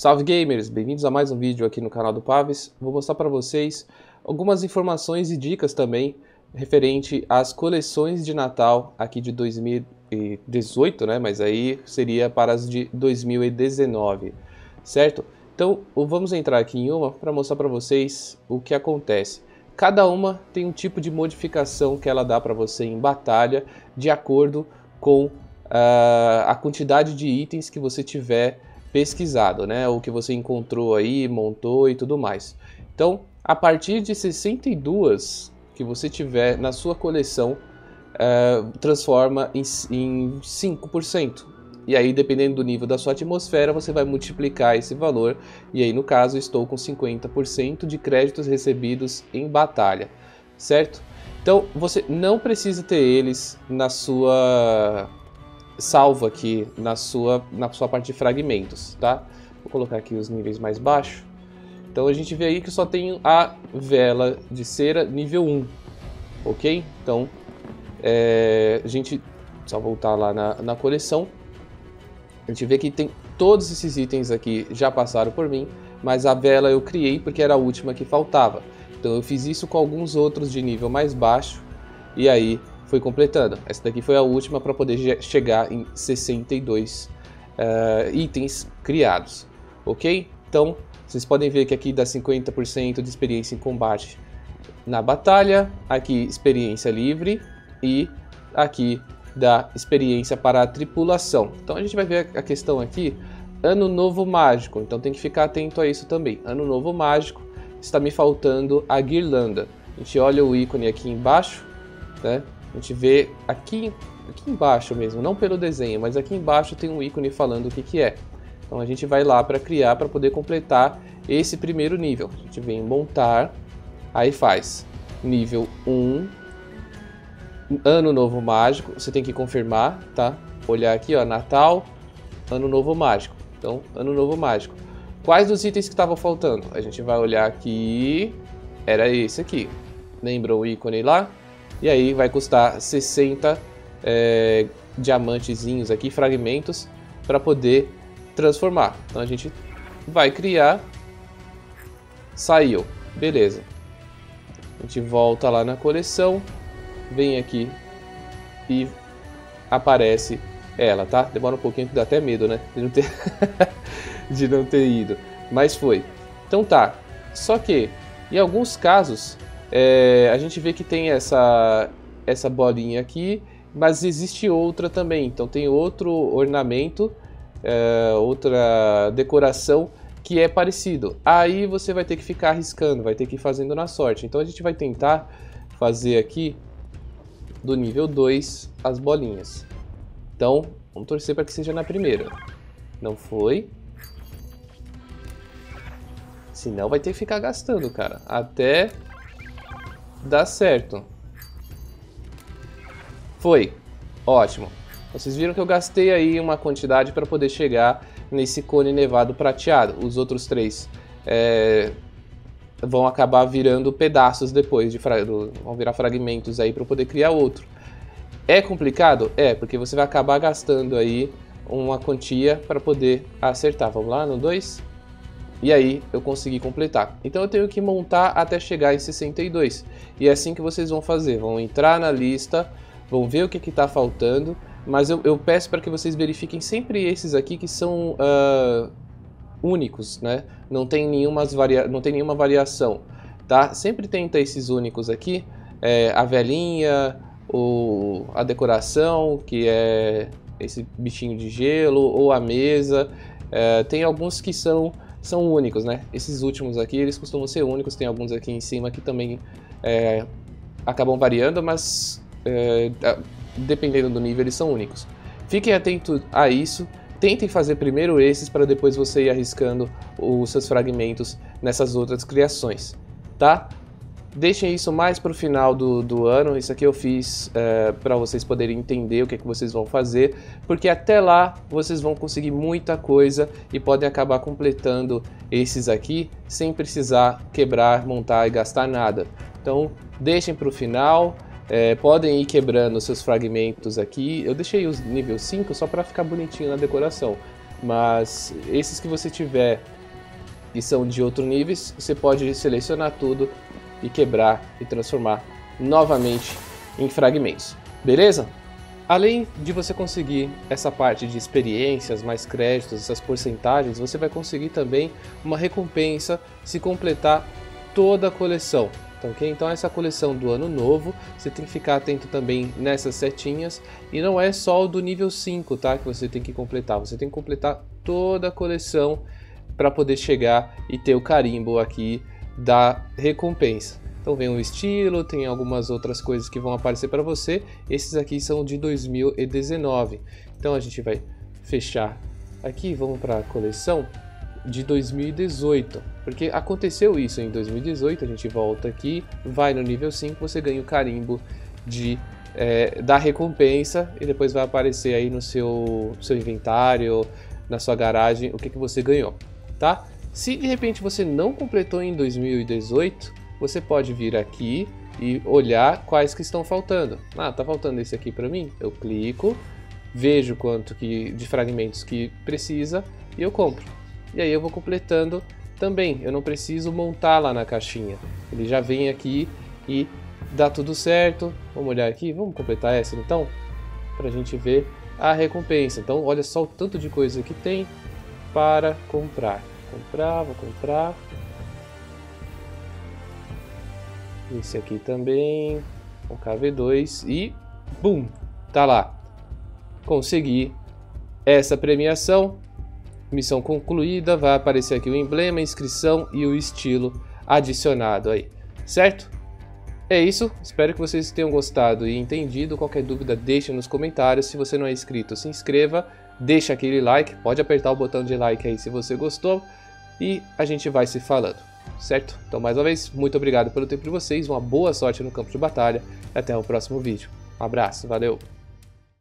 Salve gamers, bem-vindos a mais um vídeo aqui no canal do Pavys. Vou mostrar para vocês algumas informações e dicas também referente às coleções de Natal aqui de 2018, né? Mas aí seria para as de 2019, certo? Então vamos entrar aqui em uma para mostrar para vocês o que acontece. Cada uma tem um tipo de modificação que ela dá para você em batalha de acordo com a quantidade de itens que você tiver pesquisado, né? O que você encontrou aí, montou e tudo mais. Então, a partir de 62 que você tiver na sua coleção, transforma em 5%. E aí, dependendo do nível da sua atmosfera, você vai multiplicar esse valor. E aí, no caso, estou com 50% de créditos recebidos em batalha, certo? Então, você não precisa ter eles na sua salvo aqui na sua parte de fragmentos, tá? Vou colocar aqui os níveis mais baixos. Então a gente vê aí que só tem a vela de cera nível 1, ok? Então a gente só voltar lá na coleção. A gente vê que tem todos esses itens aqui já passaram por mim, mas a vela eu criei porque era a última que faltava. Então eu fiz isso com alguns outros de nível mais baixo e aí foi completando. Essa daqui foi a última para poder chegar em 62 itens criados, ok? Então, vocês podem ver que aqui dá 50% de experiência em combate na batalha, aqui experiência livre e aqui dá experiência para a tripulação. Então a gente vai ver a questão aqui, Ano Novo Mágico, então tem que ficar atento a isso também. Ano Novo Mágico, está me faltando a guirlanda. A gente olha o ícone aqui embaixo, né? A gente vê aqui embaixo mesmo, não pelo desenho, mas aqui embaixo tem um ícone falando o que é. Então a gente vai lá para criar, para poder completar esse primeiro nível. A gente vem montar, aí faz nível 1, Ano Novo Mágico, você tem que confirmar, tá? Olhar aqui, ó, Natal, Ano Novo Mágico. Então, Ano Novo Mágico. Quais dos itens que estavam faltando? A gente vai olhar aqui, era esse aqui. Lembra o ícone lá? E aí vai custar 60 diamantezinhos aqui, fragmentos, para poder transformar. Então a gente vai criar, saiu, beleza. A gente volta lá na coleção, vem aqui e aparece ela, tá? Demora um pouquinho que dá até medo, né? De não ter ido, mas foi. Então tá, só que em alguns casos a gente vê que tem essa bolinha aqui, mas existe outra também. Então tem outro ornamento, outra decoração que é parecido. Aí você vai ter que ficar arriscando, vai ter que ir fazendo na sorte. Então a gente vai tentar fazer aqui do nível 2 as bolinhas. Então vamos torcer para que seja na primeira. Não foi. Senão vai ter que ficar gastando, cara, até dá certo. Foi. Ótimo. Vocês viram que eu gastei aí uma quantidade para poder chegar nesse cone nevado prateado. Os outros três vão acabar virando pedaços depois. Vão virar fragmentos aí para poder criar outro. É complicado? É, porque você vai acabar gastando aí uma quantia para poder acertar. Vamos lá no 2. E aí eu consegui completar. Então eu tenho que montar até chegar em 62. E é assim que vocês vão fazer. Vão entrar na lista, vão ver o que está faltando. Mas eu peço para que vocês verifiquem sempre esses aqui que são únicos, né? Não tem nenhuma variação, tá? Sempre tenta esses únicos aqui. A velhinha, a decoração, que é esse bichinho de gelo, ou a mesa. Tem alguns que são únicos, né? Esses últimos aqui, eles costumam ser únicos. Tem alguns aqui em cima que também acabam variando, mas dependendo do nível, eles são únicos. Fiquem atentos a isso. Tentem fazer primeiro esses, para depois você ir arriscando os seus fragmentos nessas outras criações, tá? Deixem isso mais para o final do ano. Isso aqui eu fiz para vocês poderem entender o que é que vocês vão fazer, porque até lá vocês vão conseguir muita coisa e podem acabar completando esses aqui sem precisar quebrar, montar e gastar nada. Então deixem para o final, podem ir quebrando seus fragmentos aqui. Eu deixei os nível 5 só para ficar bonitinho na decoração, mas esses que você tiver e são de outro nível, você pode selecionar tudo e quebrar e transformar novamente em fragmentos, beleza? Além de você conseguir essa parte de experiências, mais créditos, essas porcentagens, você vai conseguir também uma recompensa se completar toda a coleção, tá ok? Então essa coleção do ano novo, você tem que ficar atento também nessas setinhas, e não é só o do nível 5, tá? Que você tem que completar, você tem que completar toda a coleção para poder chegar e ter o carimbo aqui da recompensa. Então vem o estilo, tem algumas outras coisas que vão aparecer para você. Esses aqui são de 2019. Então a gente vai fechar aqui, vamos para a coleção de 2018. Porque aconteceu isso em 2018, a gente volta aqui, vai no nível 5, você ganha o carimbo da recompensa. E depois vai aparecer aí no seu inventário, na sua garagem, o que você ganhou, tá? Se de repente você não completou em 2018... você pode vir aqui e olhar quais que estão faltando. Ah, tá faltando esse aqui para mim? Eu clico, vejo quanto que de fragmentos que precisa e eu compro. E aí eu vou completando também, eu não preciso montar lá na caixinha. Ele já vem aqui e dá tudo certo. Vamos olhar aqui, vamos completar essa então, para a gente ver a recompensa. Então olha só o tanto de coisa que tem para comprar. Vou comprar... esse aqui também, o KV2 e BUM! Tá lá! Consegui essa premiação, missão concluída, vai aparecer aqui o emblema, inscrição e o estilo adicionado aí, certo? É isso, espero que vocês tenham gostado e entendido, qualquer dúvida deixa nos comentários, se você não é inscrito se inscreva, deixa aquele like, pode apertar o botão de like aí se você gostou e a gente vai se falando. Certo? Então, mais uma vez, muito obrigado pelo tempo de vocês, uma boa sorte no campo de batalha e até o próximo vídeo. Um abraço, valeu!